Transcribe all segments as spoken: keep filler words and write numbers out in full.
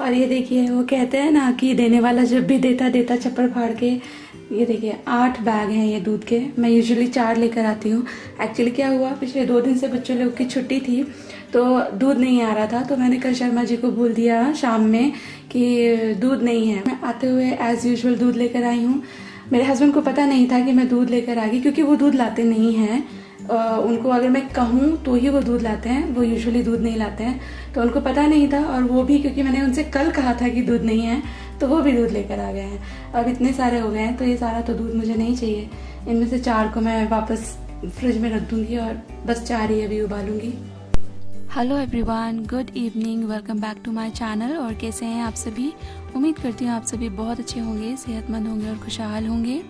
और ये देखिए, वो कहते हैं ना कि देने वाला जब भी देता देता चप्पल फाड़ के। ये देखिए आठ बैग हैं ये दूध के, मैं यूजुअली चार लेकर आती हूँ। एक्चुअली क्या हुआ, पिछले दो दिन से बच्चों लोग की छुट्टी थी तो दूध नहीं आ रहा था, तो मैंने कल शर्मा जी को बोल दिया शाम में कि दूध नहीं है। मैं आते हुए एज़ यूजुअल दूध लेकर आई हूँ। मेरे हस्बैंड को पता नहीं था कि मैं दूध लेकर आ गई, क्योंकि वो दूध लाते नहीं हैं। उनको अगर मैं कहूँ तो ही वो दूध लाते हैं, वो यूजुअली दूध नहीं लाते हैं, तो उनको पता नहीं था। और वो भी, क्योंकि मैंने उनसे कल कहा था कि दूध नहीं है, तो वो भी दूध लेकर आ गए हैं। अब इतने सारे हो गए हैं, तो ये सारा तो दूध मुझे नहीं चाहिए। इनमें से चार को मैं वापस फ्रिज में रख दूँगी और बस चार ही अभी उबालूँगी। Hello everyone, good evening, welcome back to my channel. और कैसे हैं आप सभी? उम्मीद करती हूँ आप सभी बहुत अच्छे होंगे, सेहतमंद होंगे और खुशहाल होंगे।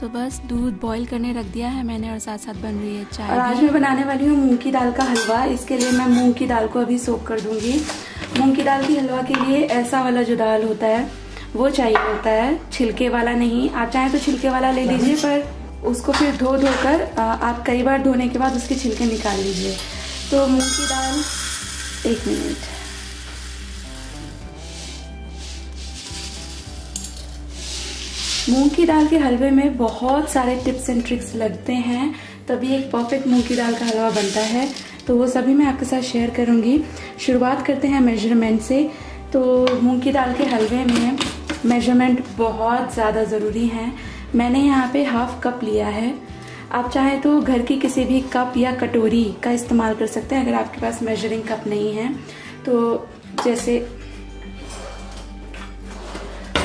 तो बस दूध बॉईल करने रख दिया है मैंने, और साथ साथ बन रही है चाय। और आज मैं बनाने वाली हूँ मूंग की दाल का हलवा। इसके लिए मैं मूंग की दाल को अभी सोक कर दूँगी। मूंग की दाल के हलवा के लिए ऐसा वाला जो दाल होता है वो चाहिए होता है, छिलके वाला नहीं। आप चाहें तो छिलके वाला ले लीजिए, पर उसको फिर धो धो कर आप कई बार धोने के बाद उसके छिलके निकाल लीजिए। तो मूंग की दाल, एक मिनट, मूंग की दाल के हलवे में बहुत सारे टिप्स एंड ट्रिक्स लगते हैं, तभी एक परफेक्ट मूंग की दाल का हलवा बनता है। तो वो सभी मैं आपके साथ शेयर करूंगी। शुरुआत करते हैं मेजरमेंट से। तो मूंग की दाल के हलवे में मेजरमेंट बहुत ज़्यादा ज़रूरी हैं। मैंने यहाँ पे हाफ कप लिया है। आप चाहे तो घर की किसी भी कप या कटोरी का इस्तेमाल कर सकते हैं, अगर आपके पास मेजरिंग कप नहीं है। तो जैसे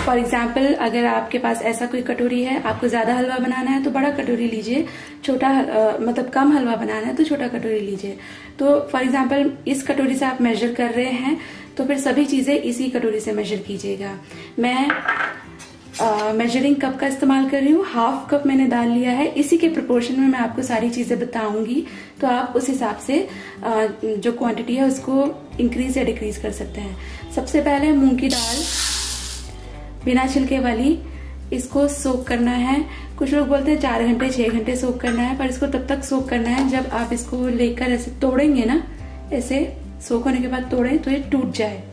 फॉर एग्जाम्पल, अगर आपके पास ऐसा कोई कटोरी है, आपको ज़्यादा हलवा बनाना है तो बड़ा कटोरी लीजिए, छोटा आ, मतलब कम हलवा बनाना है तो छोटा कटोरी लीजिए। तो फॉर एग्जाम्पल इस कटोरी से आप मेजर कर रहे हैं, तो फिर सभी चीज़ें इसी कटोरी से मेजर कीजिएगा। मैं मेजरिंग uh, कप का इस्तेमाल कर रही हूँ। हाफ कप मैंने दाल लिया है, इसी के प्रोपोर्शन में मैं आपको सारी चीज़ें बताऊंगी, तो आप उस हिसाब से uh, जो क्वांटिटी है उसको इंक्रीज या डिक्रीज कर सकते हैं। सबसे पहले मूंग की दाल बिना छिलके वाली, इसको सोक करना है। कुछ लोग बोलते हैं चार घंटे छः घंटे सोक करना है, पर इसको तब तक सोक करना है जब आप इसको लेकर ऐसे तोड़ेंगे ना, ऐसे सोक होने के बाद तोड़ें तो ये टूट जाए,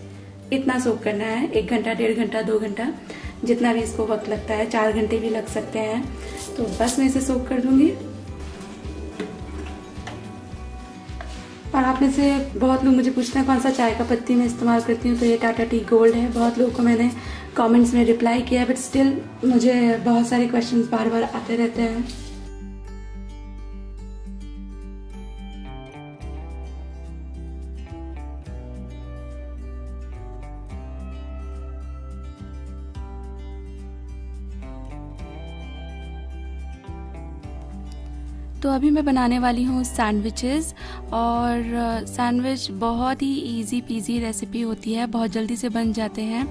इतना सोक करना है। एक घंटा, डेढ़ घंटा, दो घंटा, जितना भी इसको वक्त लगता है, चार घंटे भी लग सकते हैं। तो बस मैं इसे सोक कर दूंगी। और आप में से बहुत लोग मुझे पूछते हैं कौन सा चाय का पत्ती मैं इस्तेमाल करती हूँ, तो ये टाटा टी गोल्ड है। बहुत लोगों को मैंने कमेंट्स में रिप्लाई किया, बट स्टिल मुझे बहुत सारे क्वेश्चंस बार बार आते रहते हैं। तो अभी मैं बनाने वाली हूँ सैंडविचेस, और सैंडविच बहुत ही इजी पीजी रेसिपी होती है, बहुत जल्दी से बन जाते हैं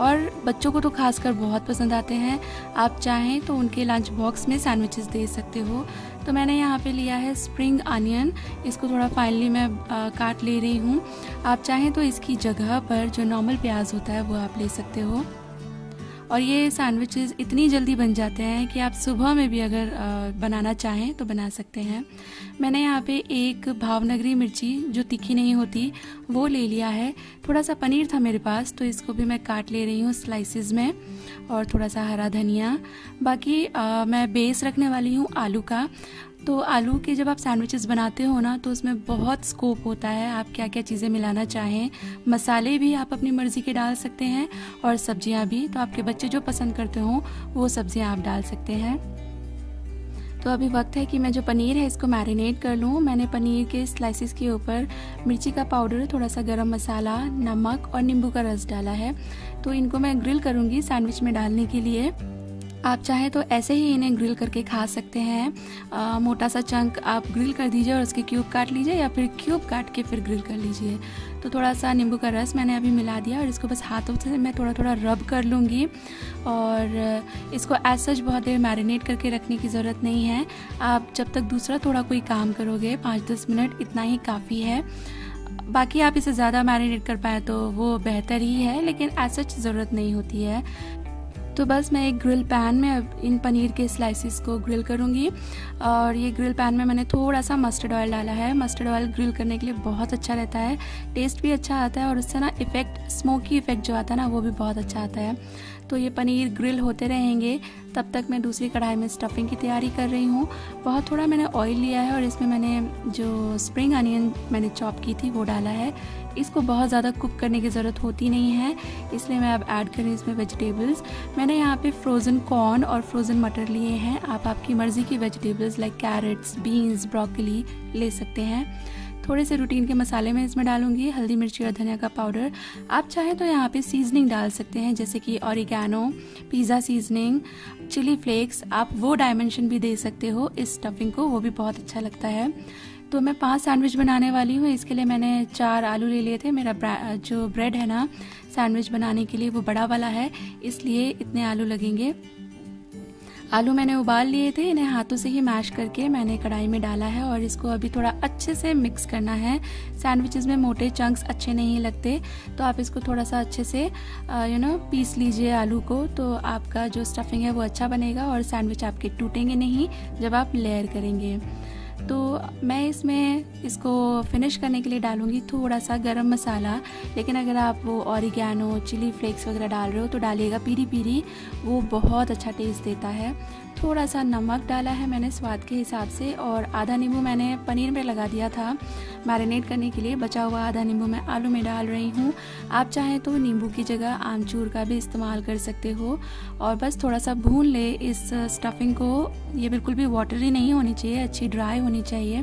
और बच्चों को तो खासकर बहुत पसंद आते हैं। आप चाहें तो उनके लंच बॉक्स में सैंडविचेस दे सकते हो। तो मैंने यहाँ पे लिया है स्प्रिंग अनियन, इसको थोड़ा फाइनली मैं आ, काट ले रही हूँ। आप चाहें तो इसकी जगह पर जो नॉर्मल प्याज होता है वो आप ले सकते हो। और ये सैंडविचेस इतनी जल्दी बन जाते हैं कि आप सुबह में भी अगर बनाना चाहें तो बना सकते हैं। मैंने यहाँ पे एक भावनगरी मिर्ची जो तीखी नहीं होती वो ले लिया है। थोड़ा सा पनीर था मेरे पास, तो इसको भी मैं काट ले रही हूँ स्लाइसेस में, और थोड़ा सा हरा धनिया। बाकी आ, मैं बेस रखने वाली हूँ आलू का। तो आलू के जब आप सैंडविचेस बनाते हो ना, तो उसमें बहुत स्कोप होता है, आप क्या क्या चीज़ें मिलाना चाहें। मसाले भी आप अपनी मर्ज़ी के डाल सकते हैं, और सब्जियां भी, तो आपके बच्चे जो पसंद करते हो वो सब्जियां आप डाल सकते हैं। तो अभी वक्त है कि मैं जो पनीर है इसको मैरिनेट कर लूँ। मैंने पनीर के स्लाइसिस के ऊपर मिर्ची का पाउडर, थोड़ा सा गरम मसाला, नमक और नींबू का रस डाला है। तो इनको मैं ग्रिल करूँगी सैंडविच में डालने के लिए। आप चाहे तो ऐसे ही इन्हें ग्रिल करके खा सकते हैं। आ, मोटा सा चंक आप ग्रिल कर दीजिए और उसके क्यूब काट लीजिए, या फिर क्यूब काट के फिर ग्रिल कर लीजिए। तो थोड़ा सा नींबू का रस मैंने अभी मिला दिया, और इसको बस हाथों से मैं थोड़ा थोड़ा रब कर लूँगी। और इसको एज सच बहुत देर मैरिनेट करके रखने की ज़रूरत नहीं है। आप जब तक दूसरा थोड़ा कोई काम करोगे, पाँच दस मिनट इतना ही काफ़ी है। बाकी आप इसे ज़्यादा मैरिनेट कर पाए तो वो बेहतर ही है, लेकिन एज सच ज़रूरत नहीं होती है। तो बस मैं एक ग्रिल पैन में इन पनीर के स्लाइसिस को ग्रिल करूँगी। और ये ग्रिल पैन में मैंने थोड़ा सा मस्टर्ड ऑयल डाला है। मस्टर्ड ऑयल ग्रिल करने के लिए बहुत अच्छा रहता है, टेस्ट भी अच्छा आता है और उससे ना इफ़ेक्ट, स्मोकी इफ़ेक्ट जो आता है ना वो भी बहुत अच्छा आता है। तो ये पनीर ग्रिल होते रहेंगे, तब तक मैं दूसरी कढ़ाई में स्टफिंग की तैयारी कर रही हूँ। बहुत थोड़ा मैंने ऑयल लिया है और इसमें मैंने जो स्प्रिंग अनियन मैंने चॉप की थी वो डाला है। इसको बहुत ज़्यादा कुक करने की ज़रूरत होती नहीं है, इसलिए मैं अब ऐड कर रही हूँ इसमें वेजिटेबल्स। मैंने यहाँ पे फ्रोज़न कॉर्न और फ्रोज़न मटर लिए हैं। आप आपकी मर्ज़ी की vegetables like carrots, beans, broccoli ले सकते हैं। थोड़े से रूटीन के मसाले मैं इसमें डालूंगी, हल्दी, मिर्ची और धनिया का पाउडर। आप चाहें तो यहाँ पे सीजनिंग डाल सकते हैं, जैसे कि oregano, pizza seasoning, chilli flakes. आप वो डायमेंशन भी दे सकते हो इस स्टफिंग को, वो भी बहुत अच्छा लगता है। तो मैं पांच सैंडविच बनाने वाली हूँ। इसके लिए मैंने चार आलू ले लिए थे। मेरा जो ब्रेड है ना सैंडविच बनाने के लिए वो बड़ा वाला है, इसलिए इतने आलू लगेंगे। आलू मैंने उबाल लिए थे, इन्हें हाथों से ही मैश करके मैंने कढ़ाई में डाला है और इसको अभी थोड़ा अच्छे से मिक्स करना है। सैंडविचेस में मोटे चंक्स अच्छे नहीं लगते, तो आप इसको थोड़ा सा अच्छे से यू नो पीस लीजिए आलू को, तो आपका जो स्टफिंग है वो अच्छा बनेगा और सैंडविच आपके टूटेंगे नहीं जब आप लेयर करेंगे। तो मैं इसमें इसको फिनिश करने के लिए डालूंगी थोड़ा सा गरम मसाला, लेकिन अगर आप वो ऑरिगेनो, चिली फ्लेक्स वगैरह डाल रहे हो तो डालिएगा पीरी पीरी, वो बहुत अच्छा टेस्ट देता है। थोड़ा सा नमक डाला है मैंने स्वाद के हिसाब से, और आधा नींबू मैंने पनीर में लगा दिया था मैरिनेट करने के लिए। बचा हुआ आधा नींबू मैं आलू में डाल रही हूँ। आप चाहें तो नींबू की जगह आमचूर का भी इस्तेमाल कर सकते हो। और बस थोड़ा सा भून ले इस स्टफिंग को, ये बिल्कुल भी वाटरी नहीं होनी चाहिए, अच्छी ड्राई होनी चाहिए।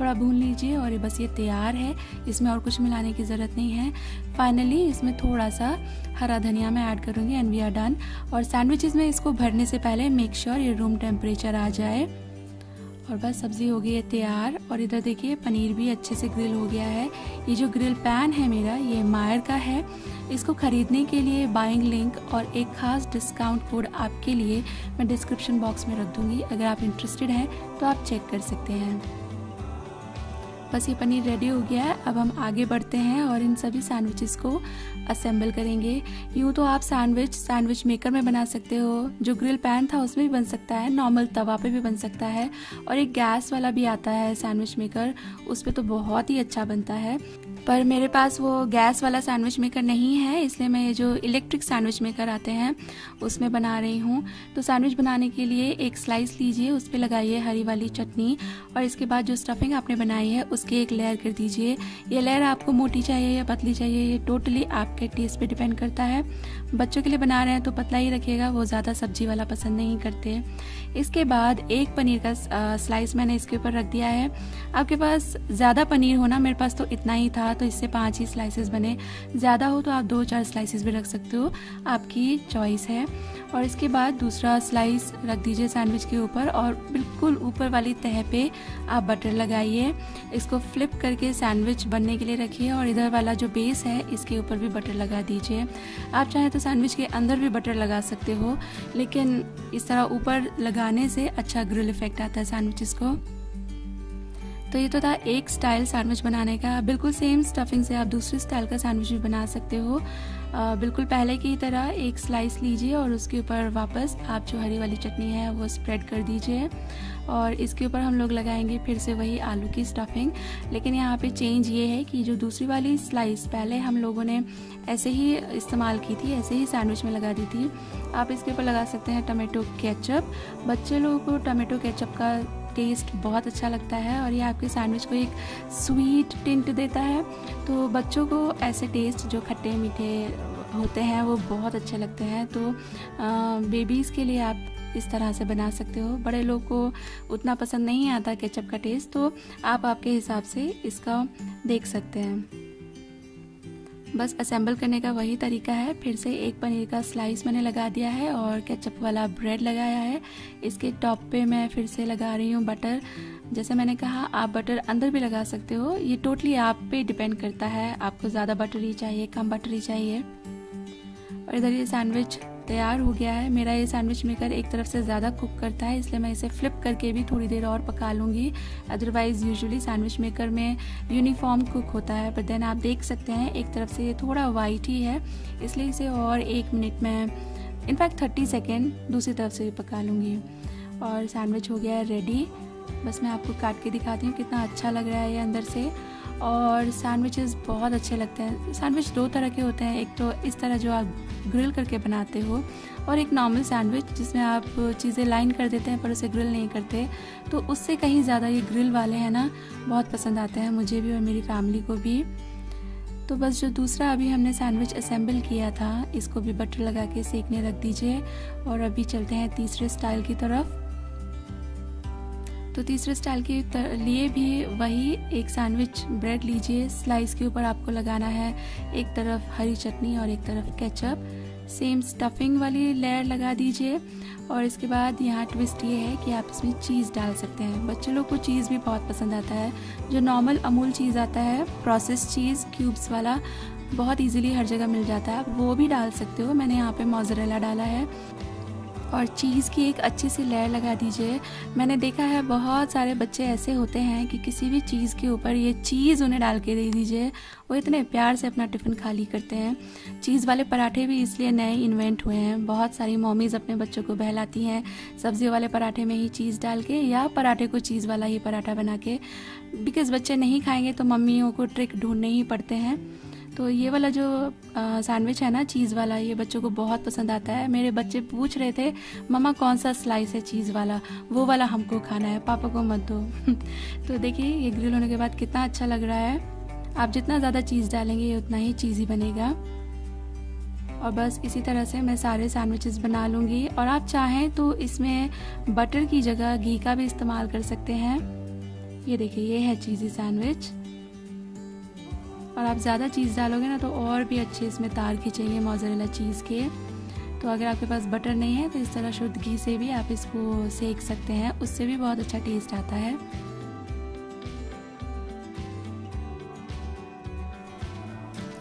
थोड़ा भून लीजिए और बस ये तैयार है, इसमें और कुछ मिलाने की ज़रूरत नहीं है। फाइनली इसमें थोड़ा सा हरा धनिया मैं ऐड करूँगी एंड वी आर डन। और सैंडविचेस में इसको भरने से पहले मेक श्योर ये रूम टेम्परेचर आ जाए। और बस सब्ज़ी हो गई है तैयार। और इधर देखिए पनीर भी अच्छे से ग्रिल हो गया है। ये जो ग्रिल पैन है मेरा ये मायर का है। इसको ख़रीदने के लिए बाइंग लिंक और एक ख़ास डिस्काउंट कोड आपके लिए मैं डिस्क्रिप्शन बॉक्स में रख दूँगी, अगर आप इंटरेस्टेड हैं तो आप चेक कर सकते हैं। बस ये पनीर रेडी हो गया है। अब हम आगे बढ़ते हैं और इन सभी सैंडविचेस को असेंबल करेंगे। यूँ तो आप सैंडविच सैंडविच मेकर में बना सकते हो, जो ग्रिल पैन था उसमें भी बन सकता है, नॉर्मल तवा पे भी बन सकता है, और एक गैस वाला भी आता है सैंडविच मेकर, उस पर तो बहुत ही अच्छा बनता है। पर मेरे पास वो गैस वाला सैंडविच मेकर नहीं है, इसलिए मैं ये जो इलेक्ट्रिक सैंडविच मेकर आते हैं उसमें बना रही हूँ। तो सैंडविच बनाने के लिए एक स्लाइस लीजिए, उस पर लगाइए हरी वाली चटनी, और इसके बाद जो स्टफिंग आपने बनाई है उसकी एक लेयर कर दीजिए। ये लेयर आपको मोटी चाहिए या पतली चाहिए ये टोटली आपके टेस्ट पे डिपेंड करता है। बच्चों के लिए बना रहे हैं तो पतला ही रखिएगा, वो ज़्यादा सब्जी वाला पसंद नहीं करते। इसके बाद एक पनीर का स्लाइस मैंने इसके ऊपर रख दिया है। आपके पास ज़्यादा पनीर हो ना, मेरे पास तो इतना ही था, तो इससे पाँच ही स्लाइसेस बने। ज़्यादा हो तो आप दो चार स्लाइसेस भी रख सकते हो, आपकी चॉइस है। और इसके बाद दूसरा स्लाइस रख दीजिए सैंडविच के ऊपर, और बिल्कुल ऊपर वाली तह पे आप बटर लगाइए। इसको फ्लिप करके सैंडविच बनने के लिए रखिए, और इधर वाला जो बेस है इसके ऊपर भी बटर लगा दीजिए। आप चाहें तो सैंडविच के अंदर भी बटर लगा सकते हो, लेकिन इस तरह ऊपर लगाने से अच्छा ग्रिल इफेक्ट आता है सैंडविचेस को। तो ये तो था एक स्टाइल सैंडविच बनाने का। बिल्कुल सेम स्टफिंग से आप दूसरे स्टाइल का सैंडविच भी बना सकते हो। आ, बिल्कुल पहले की तरह एक स्लाइस लीजिए और उसके ऊपर वापस आप जो हरी वाली चटनी है वो स्प्रेड कर दीजिए, और इसके ऊपर हम लोग लगाएंगे फिर से वही आलू की स्टफिंग। लेकिन यहाँ पे चेंज ये है कि जो दूसरी वाली स्लाइस पहले हम लोगों ने ऐसे ही इस्तेमाल की थी, ऐसे ही सैंडविच में लगा दी थी, आप इसके ऊपर लगा सकते हैं टमेटो केचप। बच्चे लोगों को टमेटो केचप का टेस्ट बहुत अच्छा लगता है और ये आपके सैंडविच को एक स्वीट टिंट देता है। तो बच्चों को ऐसे टेस्ट जो खट्टे मीठे होते हैं वो बहुत अच्छे लगते हैं। तो बेबीज़ के लिए आप इस तरह से बना सकते हो। बड़े लोग को उतना पसंद नहीं आता केचप का टेस्ट, तो आप आपके हिसाब से इसका देख सकते हैं। बस असेंबल करने का वही तरीका है। फिर से एक पनीर का स्लाइस मैंने लगा दिया है और केचप वाला ब्रेड लगाया है। इसके टॉप पे मैं फिर से लगा रही हूँ बटर। जैसे मैंने कहा आप बटर अंदर भी लगा सकते हो, ये टोटली आप पे डिपेंड करता है, आपको ज़्यादा बटर ही चाहिए कम बटर ही चाहिए। और इधर ये सैंडविच तैयार हो गया है। मेरा ये सैंडविच मेकर एक तरफ से ज़्यादा कुक करता है, इसलिए मैं इसे फ्लिप करके भी थोड़ी देर और पका लूँगी। अदरवाइज़ यूजुअली सैंडविच मेकर में यूनिफॉर्म कुक होता है, बट देन आप देख सकते हैं एक तरफ से ये थोड़ा वाइट ही है, इसलिए इसे और एक मिनट में इनफैक्ट थर्टी सेकेंड दूसरी तरफ से भी पका लूँगी। और सैंडविच हो गया है रेडी। बस मैं आपको काट के दिखाती हूँ कितना अच्छा लग रहा है ये अंदर से। और सैंडविचेस बहुत अच्छे लगते हैं। सैंडविच दो तरह के होते हैं, एक तो इस तरह जो आप ग्रिल करके बनाते हो और एक नॉर्मल सैंडविच जिसमें आप चीज़ें लाइन कर देते हैं पर उसे ग्रिल नहीं करते। तो उससे कहीं ज़्यादा ये ग्रिल वाले हैं ना बहुत पसंद आते हैं मुझे भी और मेरी फैमिली को भी। तो बस जो दूसरा अभी हमने सैंडविच असेंबल किया था इसको भी बटर लगा के सेकने रख दीजिए। और अभी चलते हैं तीसरे स्टाइल की तरफ। तो तीसरे स्टाइल के लिए भी वही एक सैंडविच ब्रेड लीजिए, स्लाइस के ऊपर आपको लगाना है एक तरफ हरी चटनी और एक तरफ केचप। सेम स्टफिंग वाली लेयर लगा दीजिए। और इसके बाद यहाँ ट्विस्ट ये है कि आप इसमें चीज़ डाल सकते हैं। बच्चे लोग को चीज़ भी बहुत पसंद आता है। जो नॉर्मल अमूल चीज़ आता है, प्रोसेस चीज़ क्यूब्स वाला बहुत ईजिली हर जगह मिल जाता है, आप वो भी डाल सकते हो। मैंने यहाँ पर मोज़रेला डाला है। और चीज़ की एक अच्छी सी लेयर लगा दीजिए। मैंने देखा है बहुत सारे बच्चे ऐसे होते हैं कि किसी भी चीज़ के ऊपर ये चीज़ उन्हें डाल के दे दीजिए, वो इतने प्यार से अपना टिफ़िन खाली करते हैं। चीज़ वाले पराठे भी इसलिए नए इन्वेंट हुए हैं। बहुत सारी मॉमीज़ अपने बच्चों को बहलाती हैं सब्जियों वाले पराठे में ही चीज़ डाल के या पराठे को चीज़ वाला ही पराठा बना के, बिकॉज़ बच्चे नहीं खाएंगे तो मम्मियों को ट्रिक ढूंढने ही पड़ते हैं। तो ये वाला जो सैंडविच है ना चीज़ वाला, ये बच्चों को बहुत पसंद आता है। मेरे बच्चे पूछ रहे थे मम्मा कौन सा स्लाइस है चीज़ वाला, वो वाला हमको खाना है, पापा को मत दो। तो देखिए ये ग्रिल होने के बाद कितना अच्छा लग रहा है। आप जितना ज़्यादा चीज़ डालेंगे ये उतना ही चीज़ी बनेगा। और बस इसी तरह से मैं सारे सैंडविचेस बना लूँगी। और आप चाहें तो इसमें बटर की जगह घी का भी इस्तेमाल कर सकते हैं। ये देखिए ये है चीज़ी सैंडविच। और आप ज़्यादा चीज़ डालोगे ना तो और भी अच्छे इसमें तार खींचेंगे मोज़रेला चीज़ के। तो अगर आपके पास बटर नहीं है तो इस तरह शुद्ध घी से भी आप इसको सेक सकते हैं, उससे भी बहुत अच्छा टेस्ट आता है।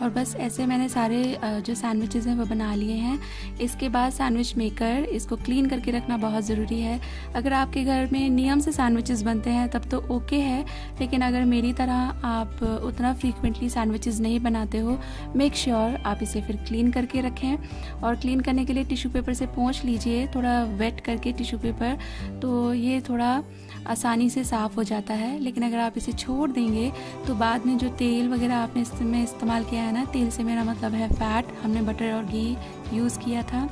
और बस ऐसे मैंने सारे जो सैंडविचेस हैं वो बना लिए हैं। इसके बाद सैंडविच मेकर, इसको क्लीन करके रखना बहुत ज़रूरी है। अगर आपके घर में नियम से सैंडविचेस बनते हैं तब तो ओके है, लेकिन अगर मेरी तरह आप उतना फ्रीक्वेंटली सैंडविचेस नहीं बनाते हो, मेक श्योर आप इसे फिर क्लीन करके रखें। और क्लीन करने के लिए टिश्यू पेपर से पोंछ लीजिए, थोड़ा वेट करके टिश्यू पेपर, तो ये थोड़ा आसानी से साफ़ हो जाता है। लेकिन अगर आप इसे छोड़ देंगे तो बाद में जो तेल वगैरह आपने इसमें इस्तेमाल किया है ना, तेल से मेरा मतलब है फैट, हमने बटर और घी यूज़ किया था,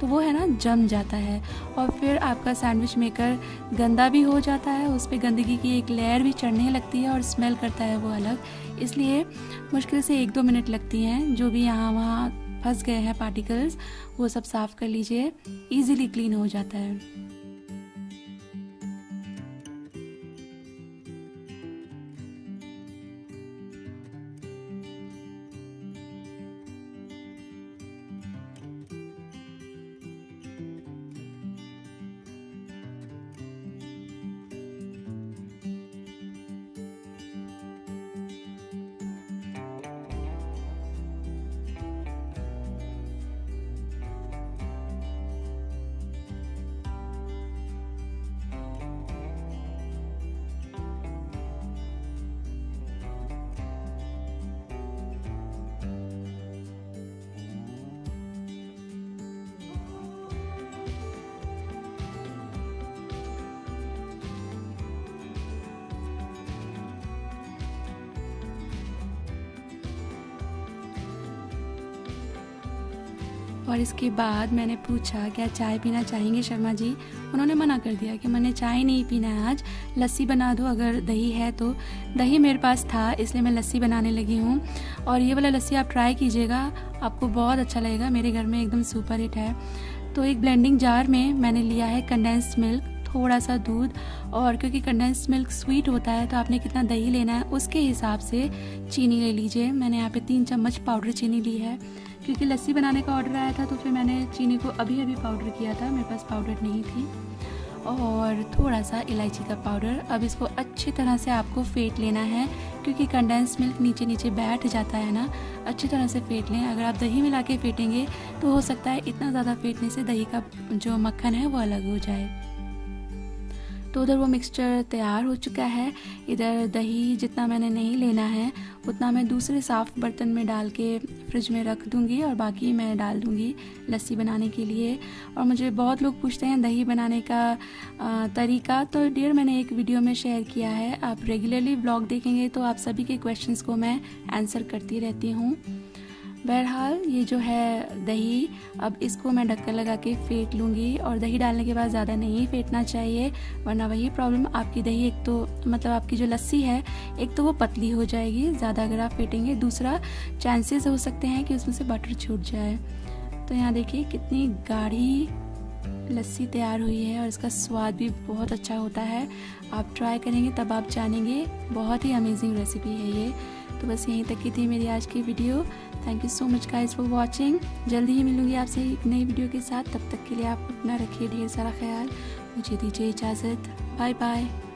तो वो है ना जम जाता है। और फिर आपका सैंडविच मेकर गंदा भी हो जाता है, उस पर गंदगी की एक लेयर भी चढ़ने लगती है और स्मेल करता है वो अलग। इसलिए मुश्किल से एक दो मिनट लगती हैं। जो भी यहाँ वहाँ फंस गए हैं पार्टिकल्स वो सब साफ़ कर लीजिए, ईजिली क्लीन हो जाता है। और इसके बाद मैंने पूछा क्या चाय पीना चाहेंगे शर्मा जी, उन्होंने मना कर दिया कि मैंने चाय नहीं पीना है आज, लस्सी बना दो अगर दही है तो। दही मेरे पास था इसलिए मैं लस्सी बनाने लगी हूँ। और ये वाला लस्सी आप ट्राई कीजिएगा, आपको बहुत अच्छा लगेगा। मेरे घर में एकदम सुपर हिट है। तो एक ब्लेंडिंग जार में मैंने लिया है कंडेंस्ड मिल्क, थोड़ा सा दूध, और क्योंकि कंडेंस्ड मिल्क स्वीट होता है तो आपने कितना दही लेना है उसके हिसाब से चीनी ले लीजिए। मैंने यहाँ पे तीन चम्मच पाउडर चीनी ली है, क्योंकि लस्सी बनाने का ऑर्डर आया था तो फिर मैंने चीनी को अभी अभी पाउडर किया था, मेरे पास पाउडर नहीं थी। और थोड़ा सा इलायची का पाउडर। अब इसको अच्छी तरह से आपको फेंट लेना है, क्योंकि कंडेंस्ड मिल्क नीचे नीचे बैठ जाता है ना, अच्छी तरह से फेंट लें। अगर आप दही मिला के फेंटेंगे तो हो सकता है इतना ज़्यादा फेंटने से दही का जो मक्खन है वो अलग हो जाए। तो उधर वो मिक्सचर तैयार हो चुका है। इधर दही जितना मैंने नहीं लेना है उतना मैं दूसरे साफ़ बर्तन में डाल के फ्रिज में रख दूँगी और बाकी मैं डाल दूँगी लस्सी बनाने के लिए। और मुझे बहुत लोग पूछते हैं दही बनाने का तरीका, तो डियर मैंने एक वीडियो में शेयर किया है, आप रेगुलरली ब्लॉग देखेंगे तो आप सभी के क्वेश्चंस को मैं आंसर करती रहती हूँ। बहरहाल ये जो है दही, अब इसको मैं ढक्कन लगा के फेंट लूँगी और दही डालने के बाद ज़्यादा नहीं फेंटना चाहिए, वरना वही प्रॉब्लम आपकी दही एक तो मतलब आपकी जो लस्सी है एक तो वो पतली हो जाएगी ज़्यादा अगर आप फेंटेंगे, दूसरा चांसेस हो सकते हैं कि उसमें से बटर छूट जाए। तो यहाँ देखिए कितनी गाढ़ी लस्सी तैयार हुई है और इसका स्वाद भी बहुत अच्छा होता है, आप ट्राई करेंगे तब आप जानेंगे, बहुत ही अमेजिंग रेसिपी है ये। तो बस यहीं तक की थी मेरी आज की video. Thank you so much guys for watching. जल्दी ही मिलूंगी आपसे एक नई वीडियो के साथ, तब तक के लिए आप अपना रखिए ढेर सारा ख्याल, मुझे दीजिए इजाज़त, बाय बाय।